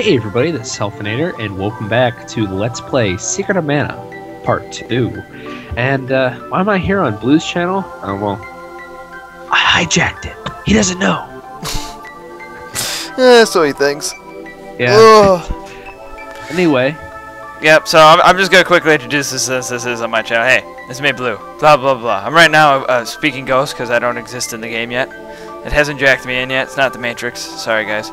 Hey everybody, this is Helfinator, and welcome back to Let's Play Secret of Mana, Part 2. And, why am I here on Blue's channel? Oh, well, I hijacked it. He doesn't know. So he thinks. Yeah. Ugh. Anyway. Yep, so I'm just going to quickly introduce this since this is on my channel. Hey, this is me, Blue. Blah, blah, blah. I'm right now speaking ghost because I don't exist in the game yet. It hasn't jacked me in yet. It's not the Matrix. Sorry, guys.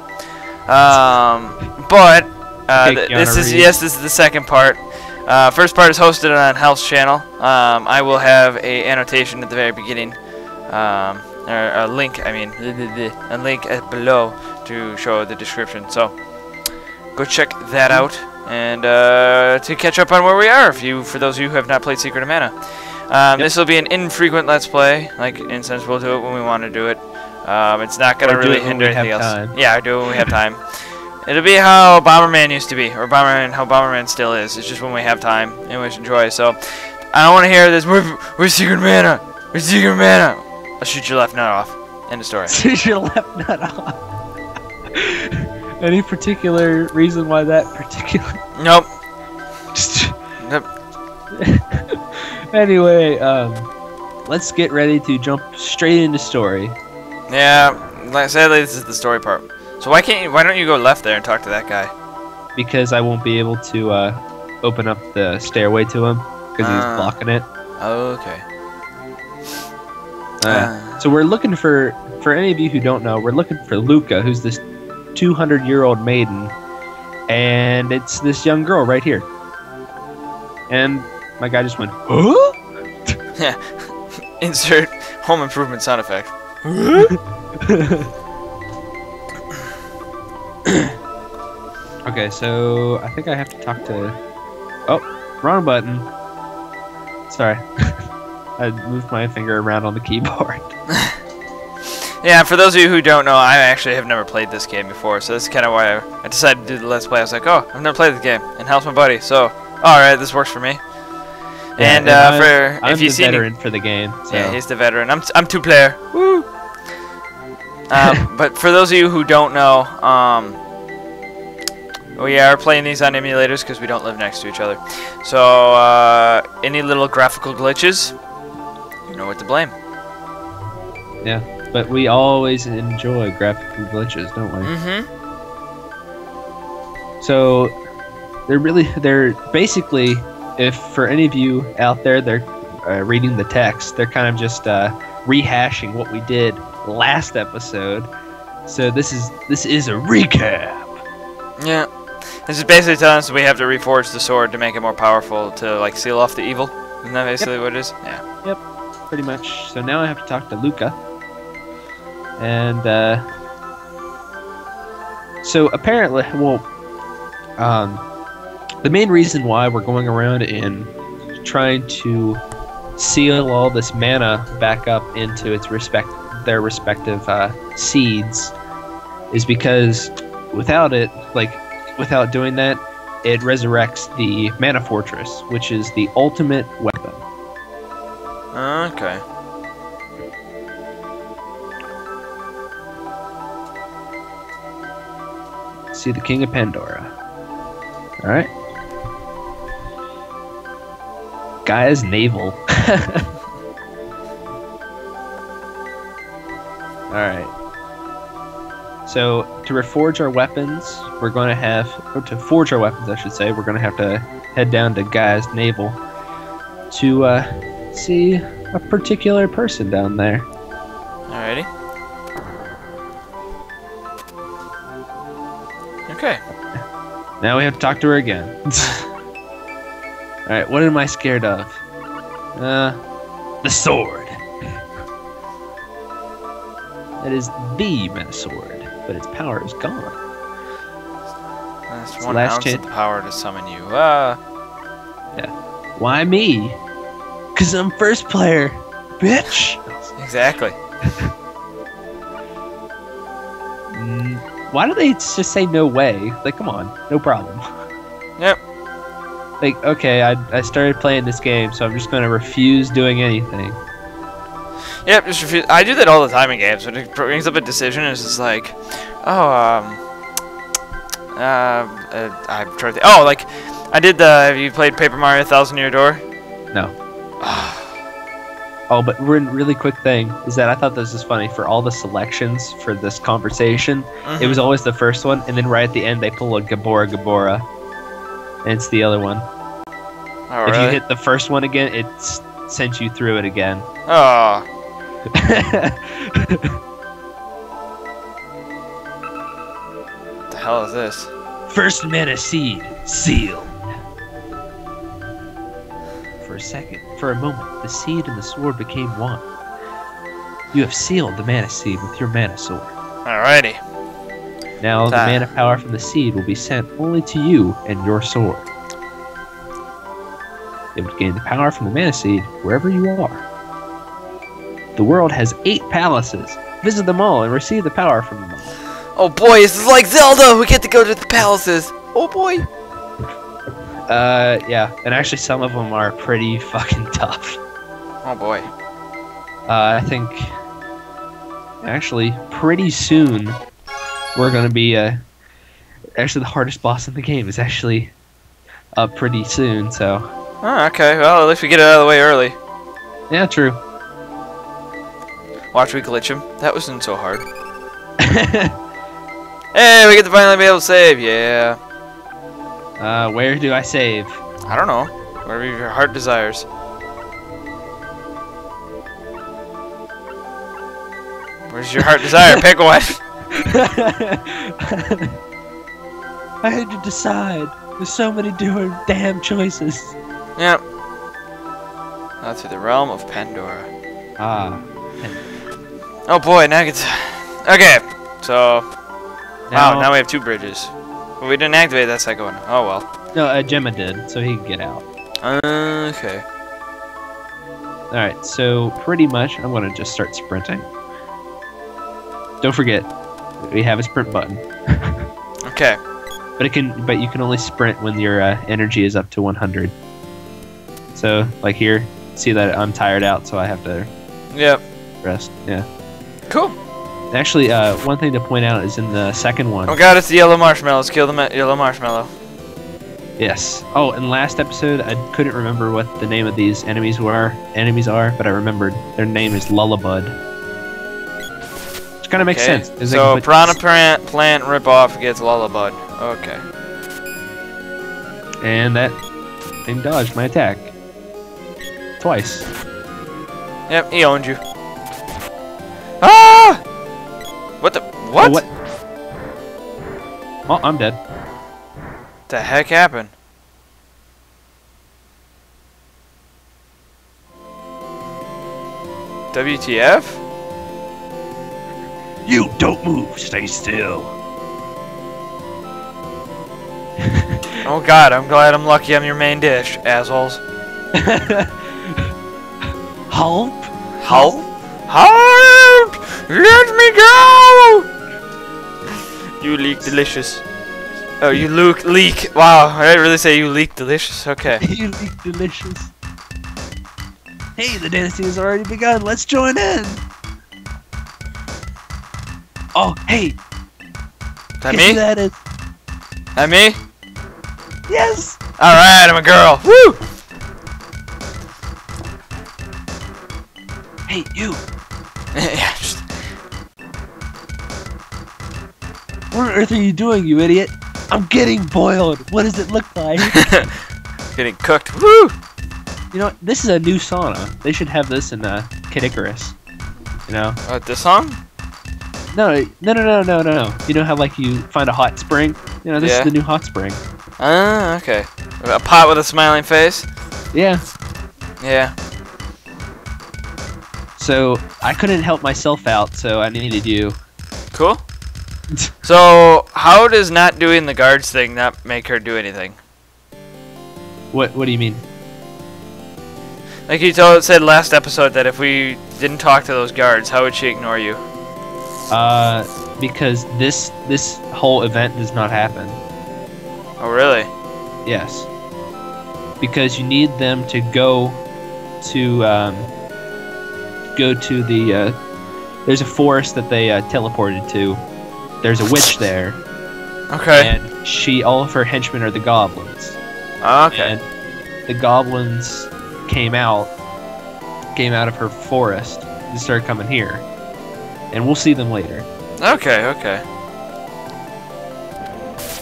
This is the second part. First part is hosted on Hal's channel. I will have a annotation at the very beginning, or a link. I mean, a link below to show the description. So go check that out and to catch up on where we are. For those of you who have not played Secret of Mana, This will be an infrequent Let's Play. Like in sense, we'll do it when we want to do it. It's not going to really hinder anything else. Time. Yeah, I do it when we have time. It'll be how Bomberman used to be, or Bomberman, how Bomberman still is. It's just when we have time and we enjoy. So, I don't want to hear this. We're Secret Mana. We're Secret Mana. I'll shoot your left nut off. End of story. Shoot your left nut off. Any particular reason why that particular? Nope. Nope. Anyway, let's get ready to jump straight into story. Yeah, sadly this is the story part. So why don't you go left there and talk to that guy? Because I won't be able to open up the stairway to him because he's blocking it. Okay. So we're looking for any of you who don't know, we're looking for Luca, who's this 200-year-old maiden, and it's this young girl right here. And my guy just went, huh? Yeah. Insert home improvement sound effect. Okay, so I think I have to talk to... Oh, wrong button. Sorry. I moved my finger around on the keyboard. Yeah, for those of you who don't know, I actually have never played this game before, so that's kind of why I decided to do the Let's Play. I was like, oh, I've never played this game, and Hal's my buddy, so alright, this works for me. Yeah, and I'm the veteran for the game. So. Yeah, he's the veteran. I'm two-player. Woo! But for those of you who don't know, we are playing these on emulators because we don't live next to each other. So any little graphical glitches, you know what to blame. Yeah, but we always enjoy graphical glitches, don't we? Mm-hmm. So they're basically, if for any of you out there, they're reading the text, they're kind of just rehashing what we did last episode, so this is a recap. Yeah, this is basically telling us we have to reforge the sword to make it more powerful to like seal off the evil. Isn't that basically what it is? Yeah. Yep. Pretty much. So now I have to talk to Luca, and so apparently, well, the main reason why we're going around and trying to seal all this mana back up into its their respective seeds is because without it, like, without doing that, it resurrects the Mana Fortress, which is the ultimate weapon. Okay. See the King of Pandora. Alright. Gaia's navel. Alright. So, to forge our weapons, I should say, we're going to have to head down to Gaia's navel to see a particular person down there. Alrighty. Okay. Now we have to talk to her again. Alright, what am I scared of? The sword. That is the Mana Sword, but its power is gone. That's one ounce of power to summon you. Yeah. Why me? 'Cause I'm first player, bitch. Exactly. Why do they just say no way? Like, come on, no problem. Yep. Like, okay, I started playing this game, so I'm just gonna refuse doing anything. Yep, just refuse. I do that all the time in games. When it brings up a decision, it's just like, oh, I'm trying to. Oh, like I did the. Have you played Paper Mario: Thousand Year Door? No. Oh, but one really quick thing is that I thought this was funny. For all the selections for this conversation, it was always the first one, and then right at the end they pull a Gabora Gabora, and it's the other one. Oh, if really? You hit the first one again, it sends you through it again. Oh. What the hell is this? First mana seed sealed. For a second, for a moment, the seed and the sword became one. You have sealed the mana seed with your mana sword. Alrighty. Now the mana power from the seed will be sent only to you and your sword. It would gain the power from the mana seed wherever you are. The world has 8 palaces. Visit them all and receive the power from them all. Oh boy, this is like Zelda! We get to go to the palaces! Oh boy! Yeah. And actually some of them are pretty fucking tough. Oh boy. I think... Actually, pretty soon, we're gonna be, Actually, the hardest boss in the game is actually up pretty soon, so... Oh, okay. Well, at least we get it out of the way early. Yeah, true. Watch, we glitch him. That wasn't so hard. Hey, we get to finally be able to save, yeah. Where do I save? I don't know. Wherever your heart desires. Where's your heart desire? Pick one. I had to decide. There's so many damn choices. Yep. Now to the realm of Pandora. Ah. Oh boy, now it's... Okay, so... Now, wow, now we have 2 bridges. But we didn't activate that second one. Oh well. No, Gemma did, so he can get out. Okay. Alright, so pretty much I'm going to just start sprinting. Don't forget, we have a sprint button. Okay. But you can only sprint when your energy is up to 100. So, like here, see that I'm tired out, so I have to... Yep. Rest, yeah. Cool. Actually, one thing to point out is in the second one. Oh god, it's the yellow marshmallows. Kill the yellow marshmallow. Yes. Oh, in last episode, I couldn't remember what the name of these enemies were. But I remembered their name is Lullabud. Which kind of makes sense. So Piranha Plant ripoff gets Lullabud. Okay. And that thing dodged my attack twice. Yep, he owned you. Ah! What the? What? Oh, what? Well, I'm dead. What the heck happened? WTF? You don't move. Stay still. Oh god, I'm glad I'm lucky I'm your main dish, assholes. Help? Help? Help? Let me go! You leak delicious. Oh, you leak. Wow, I didn't really say you leak delicious. Okay. You leak delicious. Hey, the dancing has already begun. Let's join in. Oh, hey. Is that me? That is. That me? Yes. All right, I'm a girl. Woo! Hey, you. Yeah. What on earth are you doing, you idiot? I'm getting boiled. What does it look like? Getting cooked. Woo! You know, this is a new sauna. They should have this in Kid Icarus. You know. This song? No. You know how like you find a hot spring? You know, this is the new hot spring. Ah, okay. A pot with a smiling face. Yeah. Yeah. So I couldn't help myself out, so I needed you. Cool. So, how does not doing the guards thing not make her do anything? What do you mean? Like you said last episode that if we didn't talk to those guards, how would she ignore you? Because this whole event does not happen. Oh, really? Yes. Because you need them to go to the, there's a forest that they teleported to. There's a witch there. Okay. And all of her henchmen are the goblins. Okay. And the goblins came out of her forest and started coming here. And we'll see them later. Okay, okay.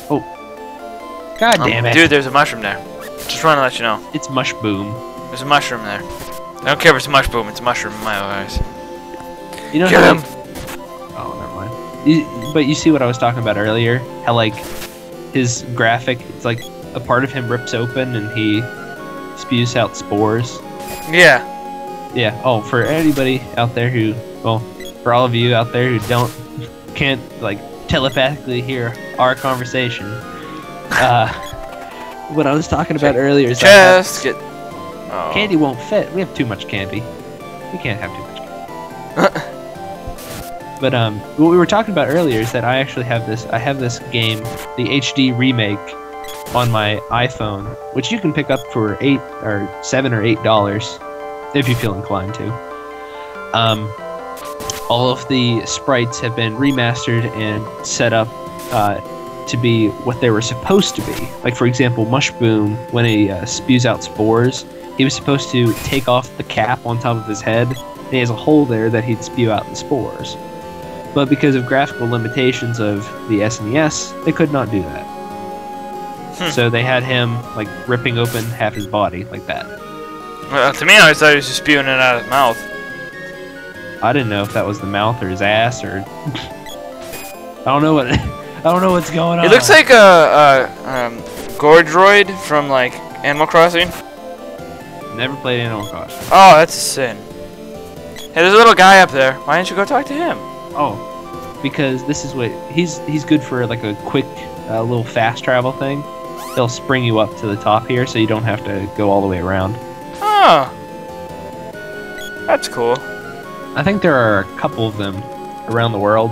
Oh. God damn it. Dude, there's a mushroom there. Just trying to let you know. It's Mush Boom. There's a mushroom there. I don't care if it's a Mush Boom, it's a mushroom in my eyes. You know kill him! Oh, never mind. But you see what I was talking about earlier? How, like, his graphic, it's like a part of him rips open and he spews out spores. Yeah. Yeah. Oh, for anybody out there who, well, for all of you out there who can't, like, telepathically hear our conversation, what I was talking about earlier is just that candy won't fit. We have too much candy. We can't have too much candy. But what we were talking about earlier is that I actually have this. I have this game, the HD remake, on my iPhone, which you can pick up for $7 or $8. If you feel inclined to. All of the sprites have been remastered and set up to be what they were supposed to be. Like, for example, Mush Boom, when he spews out spores, he was supposed to take off the cap on top of his head, and he has a hole there that he'd spew out the spores. But because of graphical limitations of the SNES, they could not do that. Hmm. So they had him, like, ripping open half his body like that. Well, to me, I always thought he was just spewing it out of his mouth. I didn't know if that was the mouth or his ass or... I don't know what's going on. It looks like a Gordroid from, like, Animal Crossing. Never played Animal Crossing. Oh, that's a sin. Hey, there's a little guy up there. Why didn't you go talk to him? Oh, because this is what... He's good for, like, a quick little fast travel thing. They'll spring you up to the top here so you don't have to go all the way around. Oh, that's cool. I think there are a couple of them around the world,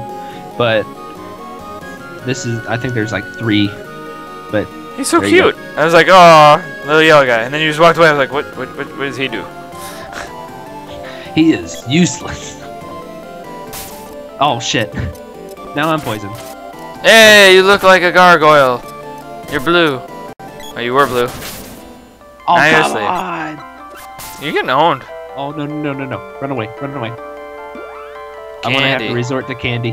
but this is, I think there's like 3, but... He's so cute. I was like, oh, little yellow guy. And then you just walked away. I was like, what does he do? He is useless. Oh, shit. Now I'm poisoned. Hey, you look like a gargoyle. You're blue. Oh, you were blue. Oh, come on. You're getting owned. Oh, no, no, no, no. Run away, run away. I'm gonna have to resort to candy.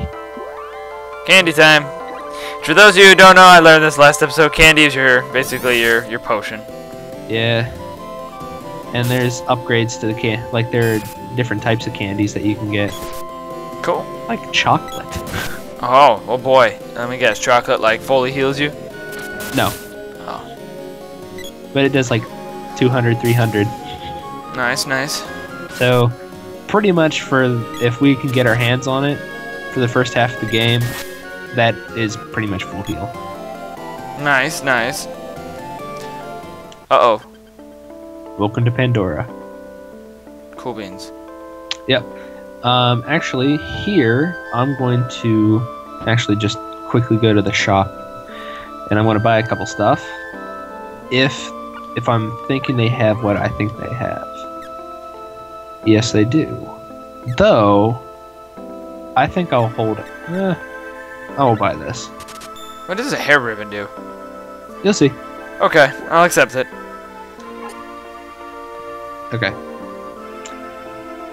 Candy time. For those of you who don't know, I learned this last episode. Candy is basically your potion. Yeah. And there's upgrades to the can. Like, there are different types of candies that you can get. Cool. Like chocolate. Oh, oh boy. Let me guess. Chocolate, like, fully heals you? No. Oh. But it does, like, 200, 300. Nice, nice. So, pretty much if we can get our hands on it for the first half of the game, that is pretty much full heal. Nice, nice. Uh-oh. Welcome to Pandora. Cool beans. Yep. Actually, here, I'm going to actually just quickly go to the shop, and I'm going to buy a couple stuff. If I'm thinking they have what I think they have. Yes, they do. Though, I think I'll hold it. I'll buy this. What does a hair ribbon do? You'll see. Okay, I'll accept it. Okay.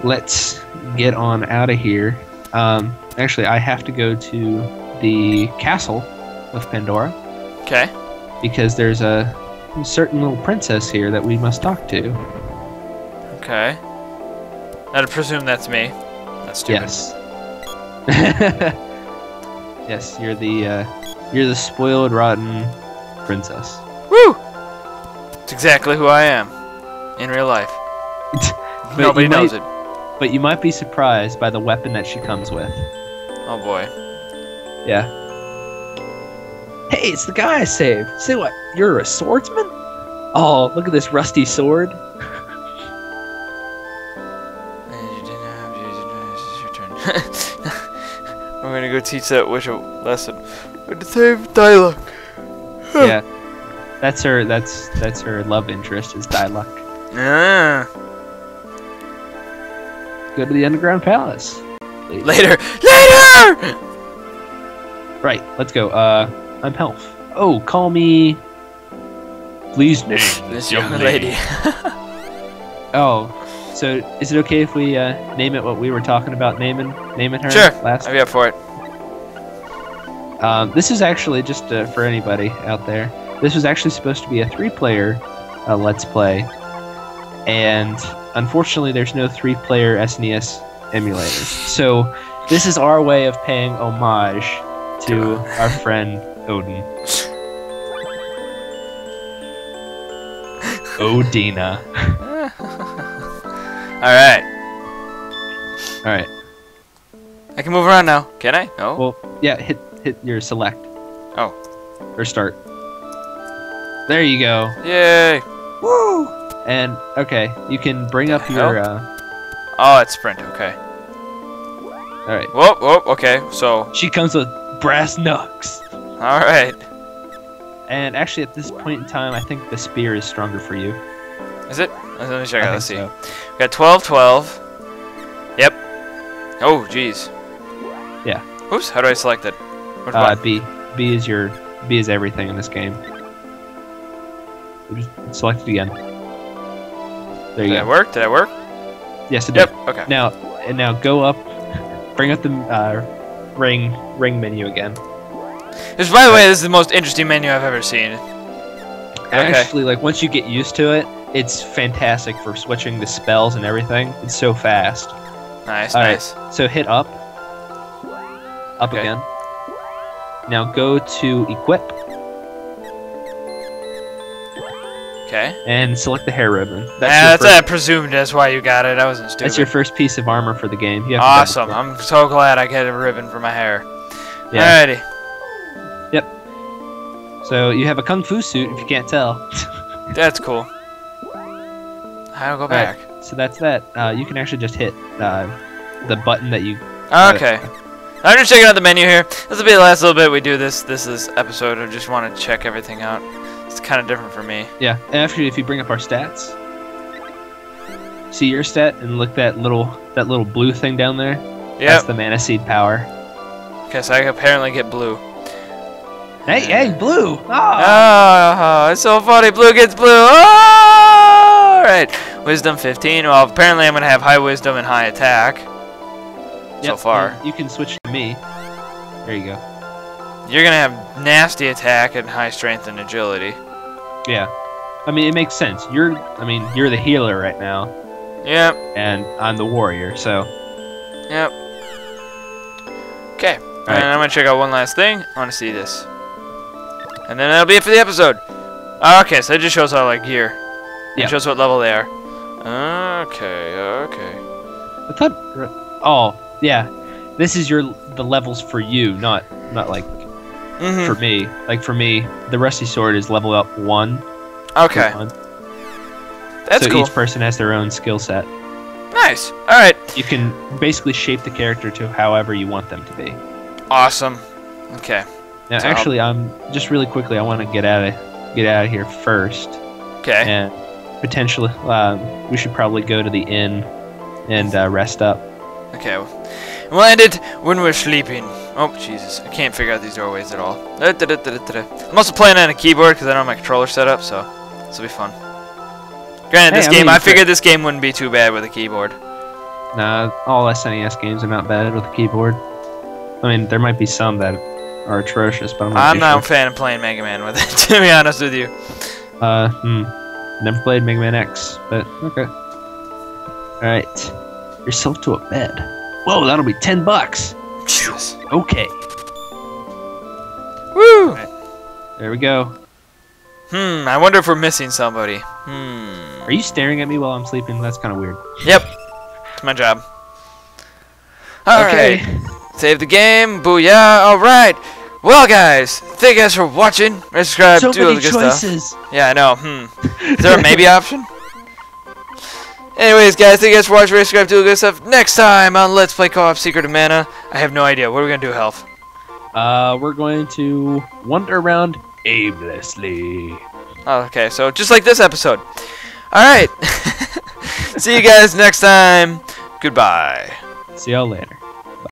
Let's get on out of here. Actually, I have to go to the castle of Pandora. Okay. Because there's a certain little princess here that we must talk to. Okay. I'd presume that's me. That's stupid. Yes. Yes, you're the spoiled, rotten princess. Woo! It's exactly who I am in real life. Nobody knows it. But you might be surprised by the weapon that she comes with. Oh boy. Yeah. Hey, it's the guy I saved. Say what? You're a swordsman? Oh, look at this rusty sword. I'm gonna go teach that witch a lesson. With the same Dyluck. Yeah, that's her. That's her love interest is Dyluck. Ah. Go to the underground palace. Later. Later. Right. Let's go. I'm Helf. Oh, call me... Please name this young lady. Oh, so is it okay if we name it what we were talking about naming her? Sure, last I'll be up for it. This is actually, just for anybody out there, this was actually supposed to be a three-player Let's Play, and unfortunately there's no three-player SNES emulator. So this is our way of paying homage to our friend Odin. Odina. Alright. Alright. I can move around now, can I? No? Well, yeah, hit your select. Oh. Or start. There you go. Yay! Woo! And, okay, you can bring up your... Oh, it's sprint, okay. Alright. Whoa, whoa, okay, so... She comes with brass knucks. Alright. And actually, at this point in time, I think the spear is stronger for you. Is it? Let me check out. Let's see. So. We got 12, 12. Yep. Oh, jeez. Yeah. Oops. How do I select it? B. B is everything in this game. Select it again. There you go. Did it work? Did it work? Yes, it did. Yep. Okay. Now, and now go up. Bring up the ring menu again. This, by the way, this is the most interesting menu I've ever seen. Actually, like, once you get used to it, it's fantastic for switching the spells and everything. It's so fast. Nice, nice. Right, so hit up. Up again. Now go to equip. Okay. And select the hair ribbon. That's what I presumed. That's why you got it. I wasn't stupid. That's your first piece of armor for the game. You have awesome. I'm so glad I get a ribbon for my hair. Yeah. Alrighty. So you have a kung fu suit, if you can't tell. That's cool. I'll go back. Right, so that's that. You can actually just hit the button that you... Okay. I'm just checking out the menu here. This will be the last little bit we do this episode. I just want to check everything out. It's kind of different for me. Yeah. And actually, if you bring up our stats, see your stat and look that little blue thing down there. Yeah. That's the Mana Seed power. Okay, so I apparently get blue. Hey, Blue! Oh, it's so funny. Blue gets blue. Oh! All right, wisdom 15. Well, apparently I'm gonna have high wisdom and high attack. Yep, so far, you can switch to me. There you go. You're gonna have nasty attack and high strength and agility. Yeah, I mean it makes sense. I mean you're the healer right now. Yep. And I'm the warrior, so. Yep. Okay. All right. And I'm gonna check out one last thing. I want to see this. And then that'll be it for the episode. Okay, so it just shows how, like, gear. It shows what level they are. Okay, okay. I thought... Oh, yeah. This is the levels for you, not like, for me. Like, for me, the Rusty Sword is level up 1. Okay. That's cool. So each person has their own skill set. Nice. All right. You can basically shape the character to however you want them to be. Awesome. Okay. Now, actually, just really quickly, I want to get out of here first. Okay. And potentially, we should probably go to the inn and rest up. Okay. We'll end it when we're sleeping. Oh, Jesus. I can't figure out these doorways at all. I'm also playing on a keyboard because I don't have my controller set up, so this will be fun. Granted, I figured this game wouldn't be too bad with a keyboard. Nah, all SNES games are not bad with a keyboard. I mean, there might be some that... are atrocious, but I'm not a fan of playing Mega Man with it, to be honest with you. Never played Mega Man X, but okay. Alright. Yourself to a bed. Whoa, that'll be $10. Jesus. Okay. Woo! Right. There we go. I wonder if we're missing somebody. Are you staring at me while I'm sleeping? That's kind of weird. Yep. It's my job. Alright. Okay. Save the game, booyah! All right, well, guys, thank you guys for watching. Subscribe. So many choices. Yeah, I know. Is there a maybe option? Anyways, guys, thank you guys for watching. Subscribe. Do good stuff. Next time on Let's Play Co-op Secret of Mana. I have no idea. What are we gonna do, Helf? We're going to wander around aimlessly. Oh, okay. So just like this episode. All right. See you guys next time. Goodbye. See y'all later.